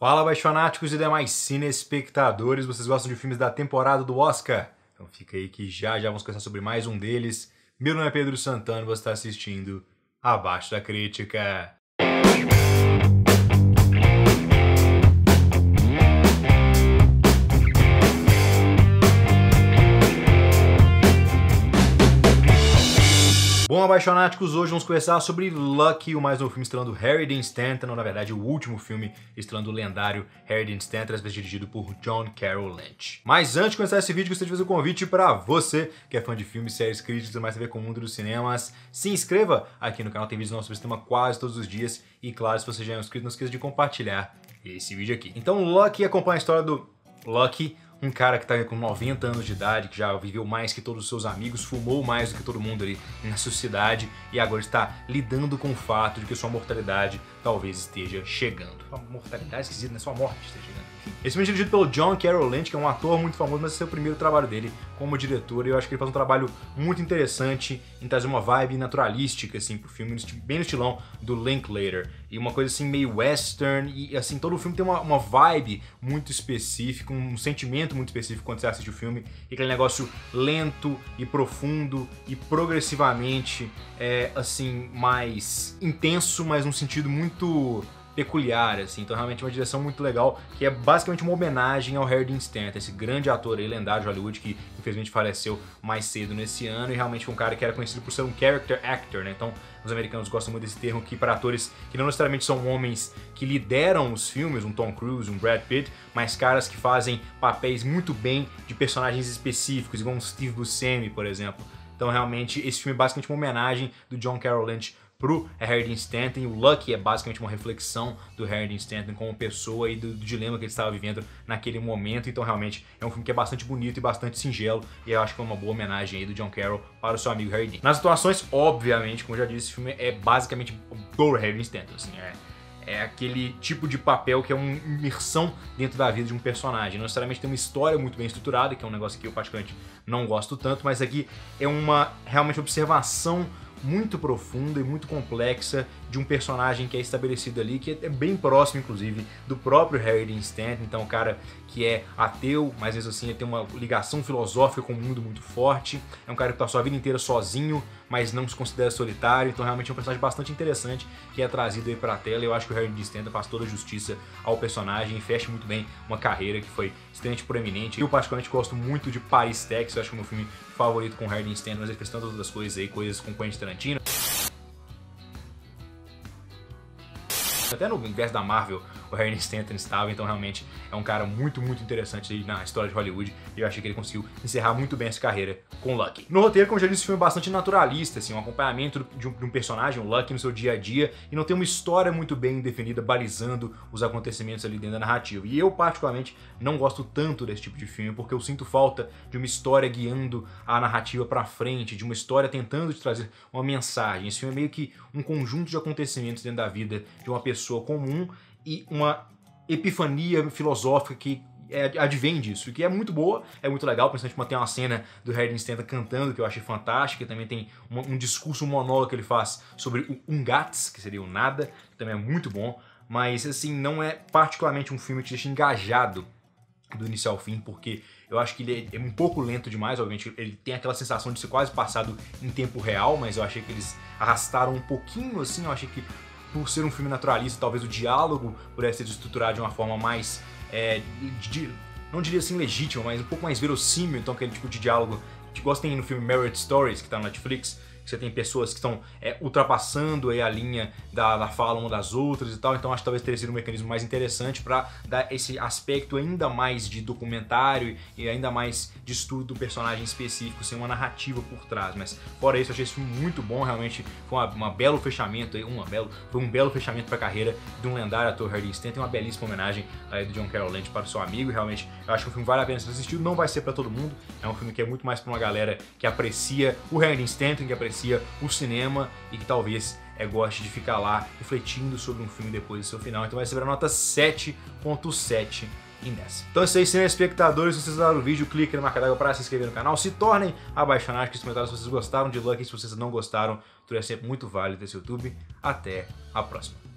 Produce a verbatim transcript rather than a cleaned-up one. Fala, abaixonáticos e demais cinespectadores, vocês gostam de filmes da temporada do Oscar? Então fica aí que já já vamos conversar sobre mais um deles. Meu nome é Pedro Santana e você está assistindo Abaixo da Crítica. Bom, abaixonáticos, hoje vamos conversar sobre Lucky, o mais novo filme estrelando Harry Dean Stanton, ou na verdade o último filme estrelando o lendário Harry Dean Stanton, às vezes dirigido por John Carroll Lynch. Mas antes de começar esse vídeo, gostaria de fazer um convite para você que é fã de filmes, séries, críticas e mais a ver com o mundo dos cinemas. Se inscreva aqui no canal, tem vídeos novos sobre esse tema quase todos os dias. E claro, se você já é inscrito, não esqueça de compartilhar esse vídeo aqui. Então, Lucky acompanha a história do Lucky, um cara que tá com noventa anos de idade, que já viveu mais que todos os seus amigos, fumou mais do que todo mundo ali na sociedade e agora está lidando com o fato de que sua mortalidade talvez esteja chegando. Uma mortalidade esquisita, né? Sua morte está chegando. Enfim. Esse filme é dirigido pelo John Carroll Lynch, que é um ator muito famoso, mas esse é o primeiro trabalho dele como diretor e eu acho que ele faz um trabalho muito interessante em trazer uma vibe naturalística, assim, pro filme, bem no estilão do Linklater. E uma coisa assim meio western e assim, todo o filme tem uma, uma vibe muito específica, um sentimento muito específico quando você assiste o filme, e aquele negócio lento e profundo e progressivamente é, assim, mais intenso, mas num sentido muito peculiar, assim. Então realmente é uma direção muito legal, que é basicamente uma homenagem ao Harry Dean Stanton, esse grande ator aí, lendário de Hollywood, que infelizmente faleceu mais cedo nesse ano, e realmente foi um cara que era conhecido por ser um character actor, né? Então os americanos gostam muito desse termo, que para atores que não necessariamente são homens que lideram os filmes, um Tom Cruise, um Brad Pitt, mas caras que fazem papéis muito bem de personagens específicos, igual um Steve Buscemi, por exemplo. Então realmente esse filme é basicamente uma homenagem do John Carroll Lynch pro Harry Dean Stanton, e o Lucky é basicamente uma reflexão do Harry Dean Stanton como pessoa e do, do dilema que ele estava vivendo naquele momento. Então realmente é um filme que é bastante bonito e bastante singelo, e eu acho que é uma boa homenagem aí do John Carroll para o seu amigo Harry Dean. Nas atuações, obviamente, como eu já disse, esse filme é basicamente do Harry Dean Stanton, assim, é... É aquele tipo de papel que é uma imersão dentro da vida de um personagem. Não necessariamente tem uma história muito bem estruturada, que é um negócio que eu particularmente não gosto tanto, mas aqui é uma realmente observação muito profunda e muito complexa de um personagem que é estabelecido ali, que é bem próximo, inclusive, do próprio Harry Dean Stanton. Então, um cara que é ateu, mas mesmo assim ele tem uma ligação filosófica com o mundo muito forte. É um cara que passou a vida inteira sozinho, mas não se considera solitário. Então, realmente é um personagem bastante interessante que é trazido aí pra tela. Eu acho que o Harry Dean Stanton faz toda a justiça ao personagem e fecha muito bem uma carreira que foi extremamente proeminente. Eu, particularmente, gosto muito de Paris Tex. Eu acho que é o meu filme favorito com o Harry Dean Stanton, mas ele fez tantas outras coisas aí, coisas com Quentin Tarantino. Até no universo da Marvel, o Harry Dean Stanton estava, então realmente é um cara muito, muito interessante aí na história de Hollywood, e eu achei que ele conseguiu encerrar muito bem essa carreira com Lucky. No roteiro, como já disse, o filme é bastante naturalista, assim, um acompanhamento de um, de um personagem, o Lucky, no seu dia a dia, e não tem uma história muito bem definida, balizando os acontecimentos ali dentro da narrativa. E eu, particularmente, não gosto tanto desse tipo de filme, porque eu sinto falta de uma história guiando a narrativa pra frente, de uma história tentando te trazer uma mensagem. Esse filme é meio que um conjunto de acontecimentos dentro da vida de uma pessoa pessoa comum e uma epifania filosófica que é, advém disso, que é muito boa, é muito legal, principalmente quando tem uma cena do Harry Dean Stanton cantando, que eu achei fantástica, e também tem uma, um discurso, um monólogo que ele faz sobre o Ungats, que seria o nada, que também é muito bom, mas assim, não é particularmente um filme que te deixa engajado do início ao fim, porque eu acho que ele é um pouco lento demais, obviamente ele tem aquela sensação de ser quase passado em tempo real, mas eu achei que eles arrastaram um pouquinho, assim, eu achei que por ser um filme naturalista, talvez o diálogo pudesse ser estruturado de uma forma mais, é, de, não diria assim legítima, mas um pouco mais verossímil, então aquele tipo de diálogo que gostem no filme Marriage Story, que tá no Netflix, que você tem pessoas que estão é, ultrapassando aí a linha da, da fala uma das outras e tal, então acho que talvez teria sido um mecanismo mais interessante para dar esse aspecto ainda mais de documentário e ainda mais de estudo do personagem específico, sem uma narrativa por trás, mas fora isso eu achei esse filme muito bom, realmente foi uma, uma belo fechamento, uma belo, foi um belo fechamento para a carreira de um lendário ator Harry Dean Stanton, uma belíssima homenagem aí do John Carroll Lynch para o seu amigo, e realmente eu acho que o filme vale a pena ser assistido, não vai ser para todo mundo, é um filme que é muito mais para uma galera que aprecia o Harry Dean Stanton, que aprecia o cinema e que talvez é, goste de ficar lá refletindo sobre um filme depois do seu final, então vai receber a nota sete ponto sete em dez. Então é isso aí, cinespectadores, se vocês gostaram do vídeo, clique na marca d'água para se inscrever no canal, se tornem abaixonáticos, comentários se vocês gostaram de Lucky, se vocês não gostaram, tudo é sempre muito válido desse YouTube, até a próxima.